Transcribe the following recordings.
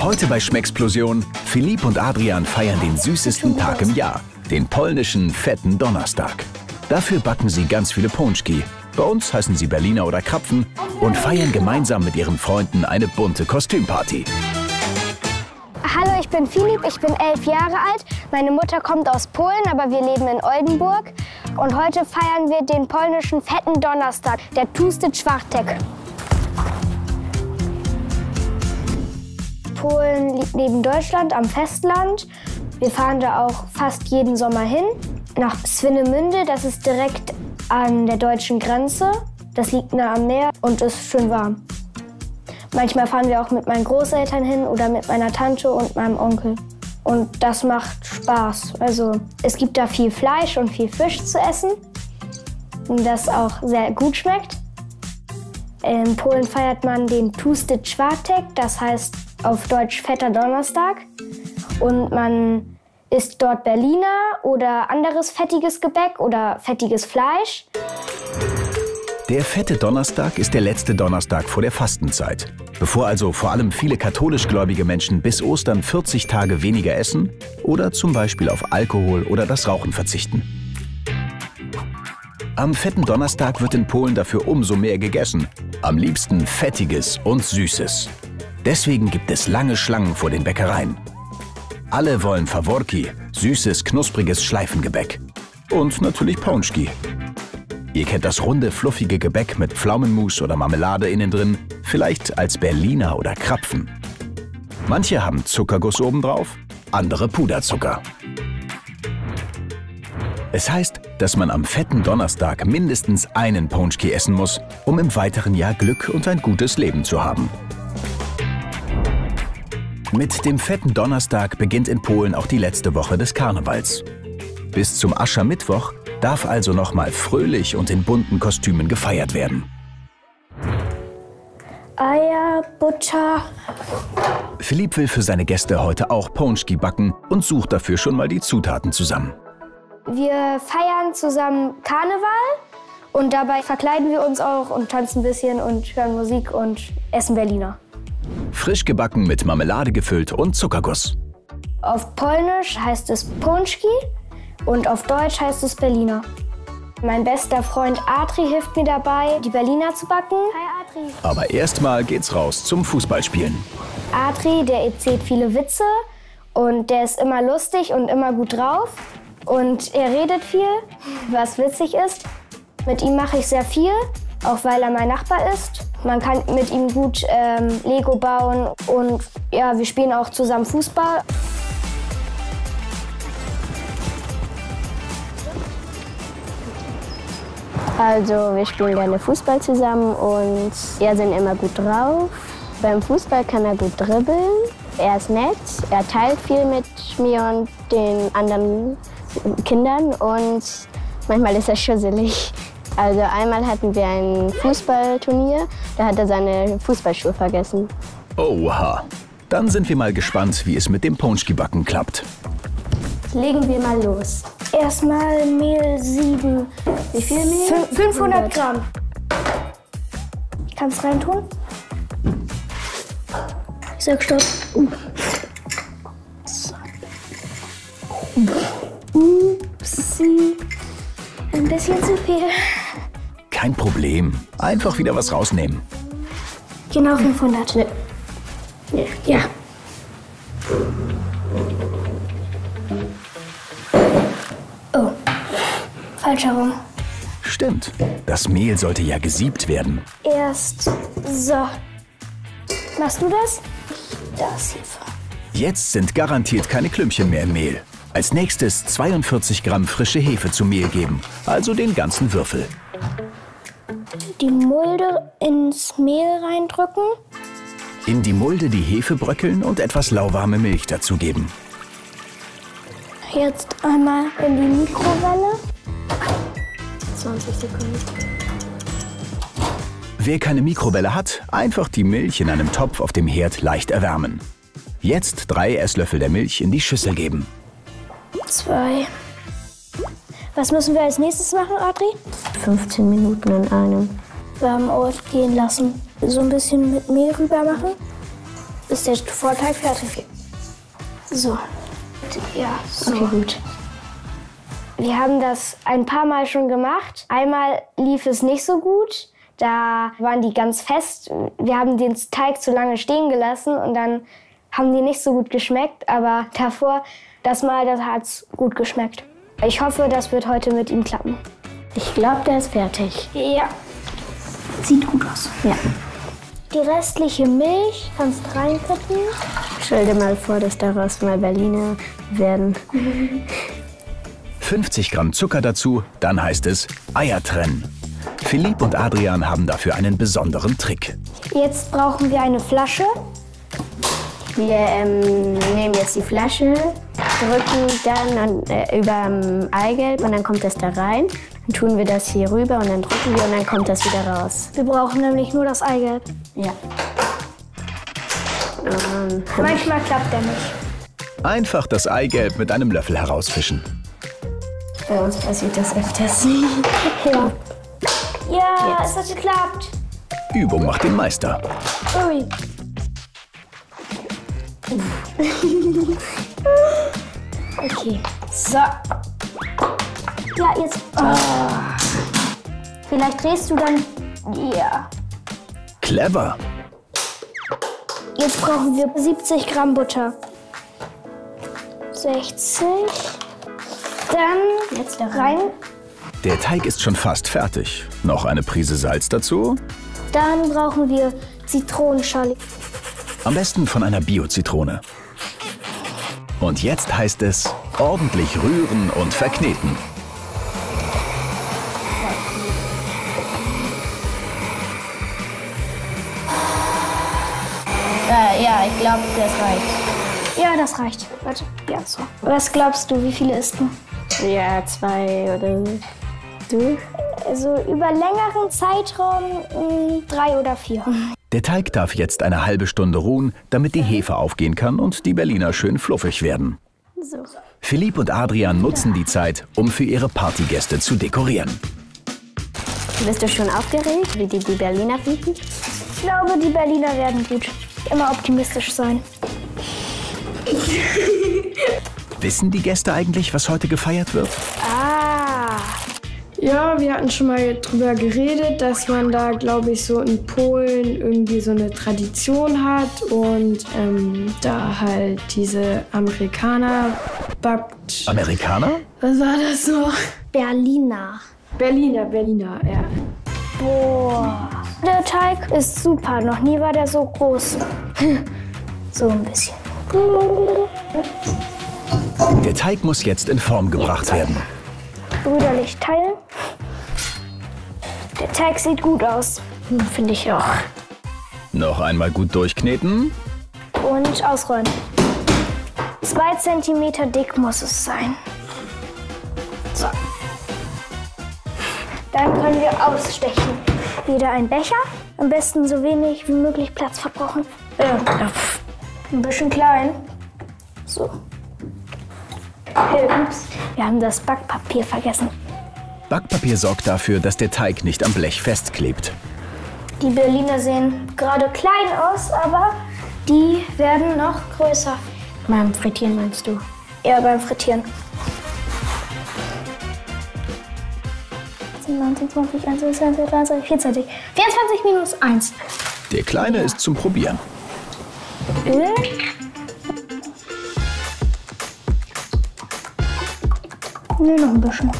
Heute bei Schmecksplosion, Philipp und Adrian feiern den süßesten Tag im Jahr, den polnischen Fetten Donnerstag. Dafür backen sie ganz viele Pączki, bei uns heißen sie Berliner oder Krapfen, und feiern gemeinsam mit ihren Freunden eine bunte Kostümparty. Hallo, ich bin Philipp, ich bin 11 Jahre alt. Meine Mutter kommt aus Polen, aber wir leben in Oldenburg. Und heute feiern wir den polnischen Fetten Donnerstag, der Tłusty Czwartek. Polen liegt neben Deutschland am Festland. Wir fahren da auch fast jeden Sommer hin. Nach Swinemünde, das ist direkt an der deutschen Grenze. Das liegt nah am Meer und ist schön warm. Manchmal fahren wir auch mit meinen Großeltern hin oder mit meiner Tante und meinem Onkel. Und das macht Spaß. Also es gibt da viel Fleisch und viel Fisch zu essen, das auch sehr gut schmeckt. In Polen feiert man den Tłusty Czwartek, das heißt auf Deutsch Fetter Donnerstag. Und man isst dort Berliner oder anderes fettiges Gebäck oder fettiges Fleisch. Der Fette Donnerstag ist der letzte Donnerstag vor der Fastenzeit. Bevor also vor allem viele katholischgläubige Menschen bis Ostern 40 Tage weniger essen oder zum Beispiel auf Alkohol oder das Rauchen verzichten. Am Fetten Donnerstag wird in Polen dafür umso mehr gegessen. Am liebsten Fettiges und Süßes. Deswegen gibt es lange Schlangen vor den Bäckereien. Alle wollen Faworki, süßes, knuspriges Schleifengebäck. Und natürlich Pączki. Ihr kennt das runde, fluffige Gebäck mit Pflaumenmus oder Marmelade innen drin, vielleicht als Berliner oder Krapfen. Manche haben Zuckerguss obendrauf, andere Puderzucker. Es heißt, dass man am Fetten Donnerstag mindestens einen Pączki essen muss, um im weiteren Jahr Glück und ein gutes Leben zu haben. Mit dem Fetten Donnerstag beginnt in Polen auch die letzte Woche des Karnevals. Bis zum Aschermittwoch darf also nochmal fröhlich und in bunten Kostümen gefeiert werden. Eier, Butter. Philipp will für seine Gäste heute auch Pączki backen und sucht dafür schon mal die Zutaten zusammen. Wir feiern zusammen Karneval und dabei verkleiden wir uns auch und tanzen ein bisschen und hören Musik und essen Berliner. Frisch gebacken, mit Marmelade gefüllt und Zuckerguss. Auf Polnisch heißt es Pączki. Und auf Deutsch heißt es Berliner. Mein bester Freund Adri hilft mir dabei, die Berliner zu backen. Hi Adri. Aber erstmal geht's raus zum Fußballspielen. Adri, der erzählt viele Witze und der ist immer lustig und immer gut drauf. Und er redet viel, was witzig ist. Mit ihm mache ich sehr viel, auch weil er mein Nachbar ist. Man kann mit ihm gut Lego bauen und ja, wir spielen auch zusammen Fußball. Also wir spielen gerne Fußball zusammen und wir sind immer gut drauf. Beim Fußball kann er gut dribbeln, er ist nett, er teilt viel mit mir und den anderen Kindern und manchmal ist er schusselig. Also einmal hatten wir ein Fußballturnier, da hat er seine Fußballschuhe vergessen. Oha, dann sind wir mal gespannt, wie es mit dem Pączki-Backen klappt. Legen wir mal los. Erstmal Mehl, 7. Wie viel Mehl? 500 Gramm. Kannst du reintun? Ich sag Stopp. Upsi. Ein bisschen zu viel. Kein Problem. Einfach wieder was rausnehmen. Genau 500. Ja. Falsch herum. Stimmt. Das Mehl sollte ja gesiebt werden. Erst so. Machst du das? Das hier. Jetzt sind garantiert keine Klümpchen mehr im Mehl. Als nächstes 42 Gramm frische Hefe zu Mehl geben, also den ganzen Würfel. Die Mulde ins Mehl reindrücken. In die Mulde die Hefe bröckeln und etwas lauwarme Milch dazugeben. Jetzt einmal in die Mikrowelle. 20 Sekunden. Wer keine Mikrowelle hat, einfach die Milch in einem Topf auf dem Herd leicht erwärmen. Jetzt 3 Esslöffel der Milch in die Schüssel geben. 2. Was müssen wir als nächstes machen, Adri? 15 Minuten in einem warmen Ort gehen lassen. So ein bisschen mit Mehl rüber machen. ist der Vorteil fertig. So. Ja, so. Okay, gut. Wir haben das ein paar Mal schon gemacht. Einmal lief es nicht so gut. Da waren die ganz fest. Wir haben den Teig zu lange stehen gelassen und dann haben die nicht so gut geschmeckt. Aber davor, das Mal, das hat es gut geschmeckt. Ich hoffe, das wird heute mit ihm klappen. Ich glaube, der ist fertig. Ja. Sieht gut aus. Ja. Die restliche Milch kannst du reinkippen. Stell dir mal vor, dass daraus mal Berliner werden. 50 Gramm Zucker dazu, dann heißt es Eier trennen. Philipp und Adrian haben dafür einen besonderen Trick. Jetzt brauchen wir eine Flasche. Wir nehmen jetzt die Flasche, drücken dann über Eigelb und dann kommt das da rein. Dann tun wir das hier rüber und dann drücken wir und dann kommt das wieder raus. Wir brauchen nämlich nur das Eigelb. Ja. Manchmal klappt der nicht. Einfach das Eigelb mit einem Löffel herausfischen. Bei uns passiert das öfters. Ja. Ja, es hat geklappt. Übung macht den Meister. Ui. Okay. So. Ja, jetzt. Oh. Vielleicht drehst du dann. Ja. Clever. Jetzt brauchen wir 70 Gramm Butter. 60. Dann jetzt da rein. Der Teig ist schon fast fertig. Noch eine Prise Salz dazu. Dann brauchen wir Zitronenschale. Am besten von einer Bio-Zitrone. Und jetzt heißt es ordentlich rühren und verkneten. Ja, ich glaube, das reicht. Ja, das reicht. Warte, ja, so. Was glaubst du, wie viele isst du? Ja, 2 oder so. Du? Also über längeren Zeitraum 3 oder 4. Der Teig darf jetzt eine halbe Stunde ruhen, damit die Hefe aufgehen kann und die Berliner schön fluffig werden. So. Philipp und Adrian nutzen die Zeit, um für ihre Partygäste zu dekorieren. Bist du schon aufgeregt, wie die Berliner finden? Ich glaube, die Berliner werden gut. Immer optimistisch sein. Wissen die Gäste eigentlich, was heute gefeiert wird? Ah. Ja, wir hatten schon mal drüber geredet, dass man da, glaube ich, so in Polen irgendwie so eine Tradition hat und da halt diese Amerikaner backt. Amerikaner? Was war das so? Berliner. Berliner, ja. Boah. Der Teig ist super. Noch nie war der so groß. So ein bisschen. Der Teig muss jetzt in Form gebracht werden. Brüderlich teilen. Der Teig sieht gut aus. Finde ich auch. Noch einmal gut durchkneten. Und ausrollen. 2 Zentimeter dick muss es sein. So. Dann können wir ausstechen. Wieder ein Becher. Am besten so wenig wie möglich Platz verbrauchen. Ein bisschen klein. So. Ups. Wir haben das Backpapier vergessen. Backpapier sorgt dafür, dass der Teig nicht am Blech festklebt. Die Berliner sehen gerade klein aus, aber die werden noch größer. Beim Frittieren meinst du? Ja, beim Frittieren. 19, 20, 21, 23, 24. 24 minus 1. Der Kleine ist zum Probieren. Öl. Nee, noch ein bisschen.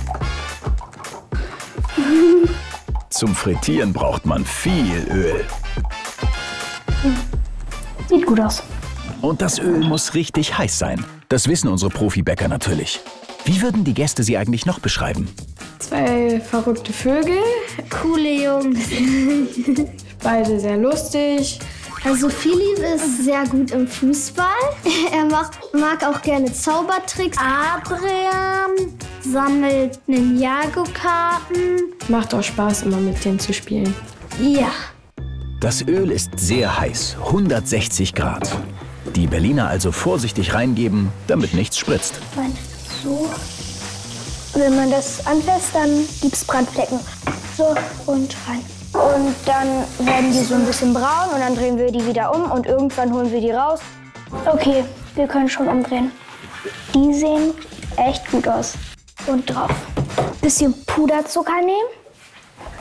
Zum Frittieren braucht man viel Öl. Sieht gut aus. Und das Öl muss richtig heiß sein. Das wissen unsere Profibäcker natürlich. Wie würden die Gäste sie eigentlich noch beschreiben? 2 verrückte Vögel. Coole Jungs. Beide sehr lustig. Also Philipp ist sehr gut im Fußball. Er mag auch gerne Zaubertricks. Abraham sammelt Ninjago-Karten. Macht auch Spaß, immer mit denen zu spielen. Ja. Das Öl ist sehr heiß, 160 Grad. Die Berliner also vorsichtig reingeben, damit nichts spritzt. So. Wenn man das anfasst, dann gibt es Brandflecken. So, und rein. Und dann werden die so ein bisschen braun und dann drehen wir die wieder um und irgendwann holen wir die raus. Okay, wir können schon umdrehen. Die sehen echt gut aus. Und drauf. Bisschen Puderzucker nehmen.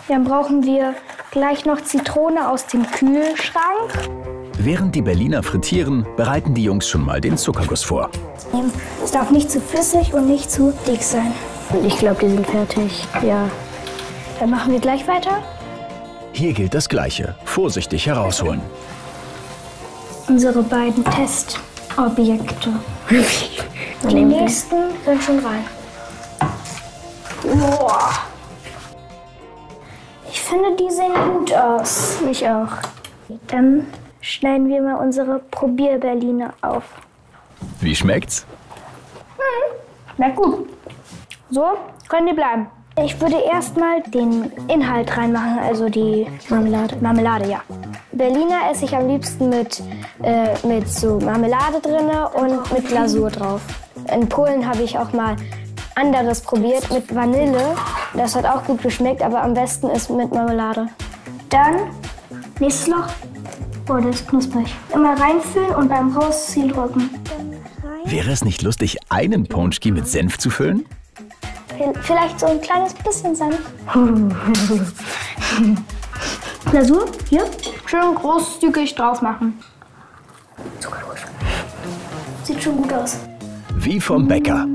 Dann brauchen wir gleich noch Zitrone aus dem Kühlschrank. Während die Berliner frittieren, bereiten die Jungs schon mal den Zuckerguss vor. Es darf nicht zu flüssig und nicht zu dick sein. Ich glaube, die sind fertig. Ja. Dann machen wir gleich weiter. Hier gilt das Gleiche. Vorsichtig herausholen. Unsere beiden Testobjekte. Die nächsten sind schon rein. Boah. Ich finde, die sehen gut aus. Ich auch. Dann schneiden wir mal unsere Probier-Berliner auf. Wie schmeckt's? Schmeckt gut. So können die bleiben. Ich würde erstmal den Inhalt reinmachen, also die Marmelade. Marmelade, ja. Berliner esse ich am liebsten mit so Marmelade drin und mit Glasur drauf. In Polen habe ich auch mal anderes probiert mit Vanille. Das hat auch gut geschmeckt, aber am besten ist mit Marmelade. Dann nächstes Loch. Oh, das ist knusprig. Immer reinfüllen und beim Rausziehen drücken. Wäre es nicht lustig, einen Pączki mit Senf zu füllen? Vielleicht so ein kleines bisschen Senf. Glasur, hier. Schön großzügig drauf machen. Zuckerguss. Sieht schon gut aus. Wie vom Bäcker.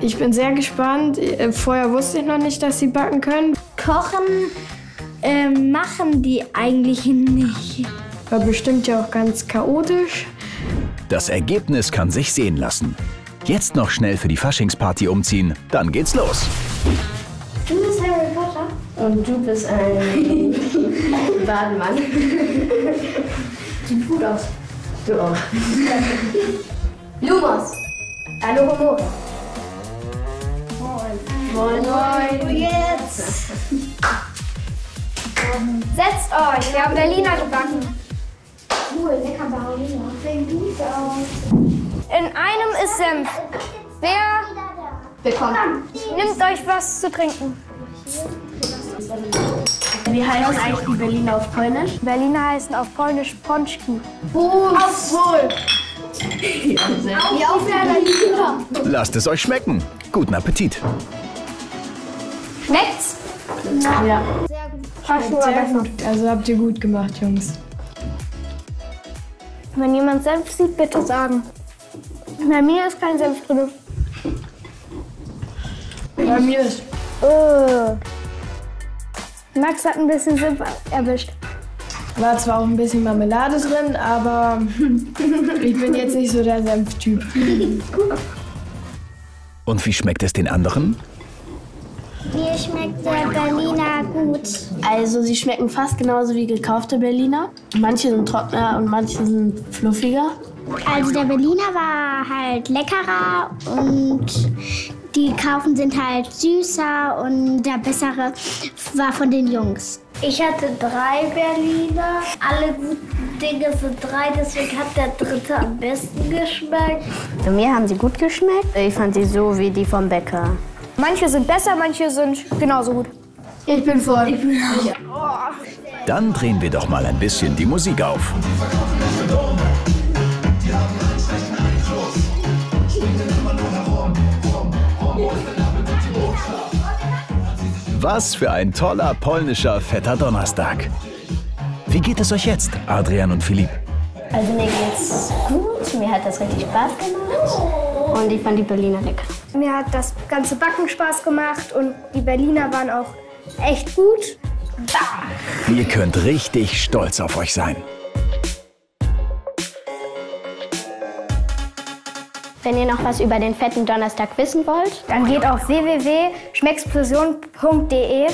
Ich bin sehr gespannt. Vorher wusste ich noch nicht, dass sie backen können. Kochen machen die eigentlich nicht. War bestimmt ja auch ganz chaotisch. Das Ergebnis kann sich sehen lassen. Jetzt noch schnell für die Faschingsparty umziehen, dann geht's los. Du bist Harry Potter? Und du bist ein Bademann. Sieht gut aus. Du auch. Lumos. Hallo, Homo. Moin. Moin. Moin. Moin. Jetzt. Setzt euch, wir haben Berliner gebacken. Cool, lecker Berliner. Sehen gut aus. In einem ist Senf. Wer bekommt? Nimmt euch was zu trinken. Wie heißen eigentlich die Berliner auf Polnisch? Berliner heißen auf Polnisch Pączki. Auf wohl! Lasst es euch schmecken. Guten Appetit. Schmeckt's? Ja. Sehr gut. Also habt ihr gut gemacht, Jungs. Wenn jemand Senf sieht, bitte sagen. Bei mir ist kein Senf drin. Bei mir ist. Oh. Max hat ein bisschen Senf erwischt. War zwar auch ein bisschen Marmelade drin, aber ich bin jetzt nicht so der Senftyp. Und wie schmeckt es den anderen? Mir schmeckt der Berliner gut. Also sie schmecken fast genauso wie gekaufte Berliner. Manche sind trockener und manche sind fluffiger. Also der Berliner war halt leckerer und die gekauften sind halt süßer und der bessere war von den Jungs. Ich hatte 3 Berliner, alle guten Dinge sind 3, deswegen hat der dritte am besten geschmeckt. Bei mir haben sie gut geschmeckt. Ich fand sie so wie die vom Bäcker. Manche sind besser, manche sind genauso gut. Ich bin voll. Ich bin auch. Dann drehen wir doch mal ein bisschen die Musik auf. Was für ein toller polnischer fetter Donnerstag. Wie geht es euch jetzt, Adrian und Philipp? Also mir geht's gut, mir hat das richtig Spaß gemacht und ich fand die Berliner lecker. Mir hat das ganze Backen Spaß gemacht und die Berliner waren auch echt gut. Bah. Ihr könnt richtig stolz auf euch sein. Wenn ihr noch was über den fetten Donnerstag wissen wollt, dann geht auf www.schmecksplosion.de.